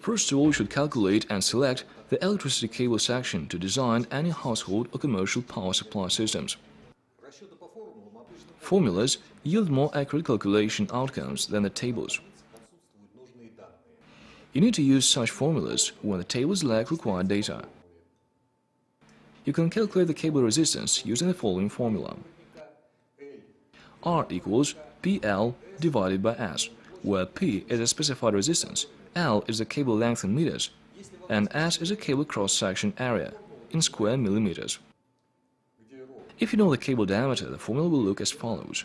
First of all, you should calculate and select the electricity cable section to design any household or commercial power supply systems. Formulas yield more accurate calculation outcomes than the tables. You need to use such formulas when the tables lack required data. You can calculate the cable resistance using the following formula. R equals PL divided by S, where P is a specified resistance, L is the cable length in meters, and S is the cable cross-section area in square millimeters. If you know the cable diameter, the formula will look as follows.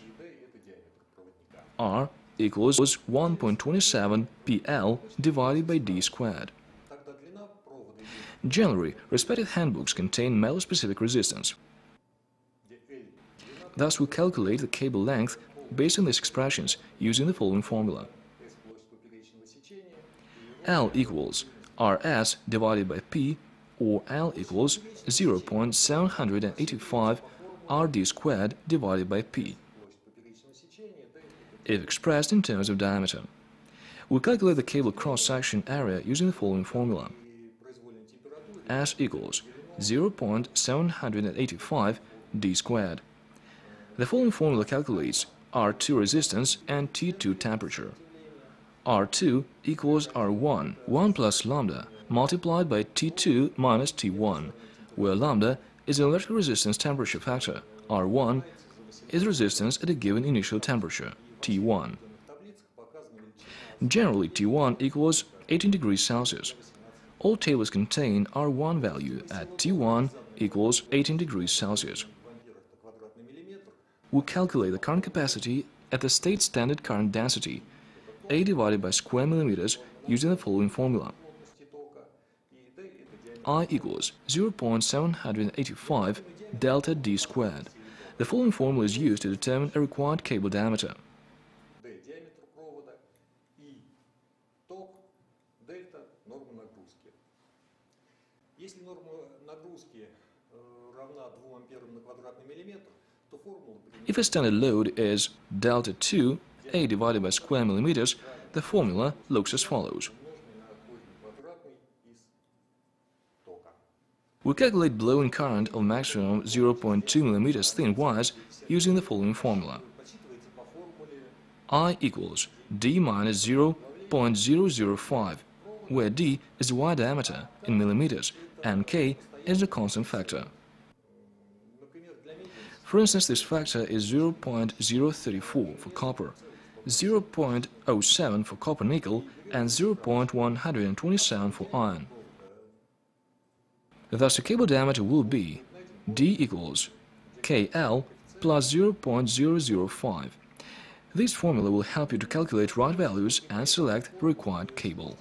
R equals 1.27 PL divided by D squared. Generally, respective handbooks contain metal-specific resistance. Thus, we calculate the cable length based on these expressions using the following formula. L equals RS divided by P, or L equals 0.785 RD squared divided by P, if expressed in terms of diameter. We calculate the cable cross-section area using the following formula. S equals 0.785 D squared. The following formula calculates R2 resistance and T2 temperature. R2 equals R1, 1 plus lambda, multiplied by T2 minus T1, where lambda is an electric resistance temperature factor, R1 is resistance at a given initial temperature, T1. Generally, T1 equals 18 degrees Celsius. All tables contain R1 value at T1 equals 18 degrees Celsius. We calculate the current capacity at the state standard current density, A divided by square millimeters, using the following formula. I equals 0.785 delta D squared. The following formula is used to determine a required cable diameter. If a standard load is delta 2, A divided by square millimeters, the formula looks as follows. We calculate blowing current of maximum 0.2 millimeters thin wires using the following formula. I equals D minus 0.005, where D is the wire diameter in millimeters and K is the constant factor. For instance, this factor is 0.034 for copper, 0.07 for copper-nickel and 0.127 for iron. Thus, the cable diameter will be D equals KL plus 0.005. This formula will help you to calculate right values and select the required cable.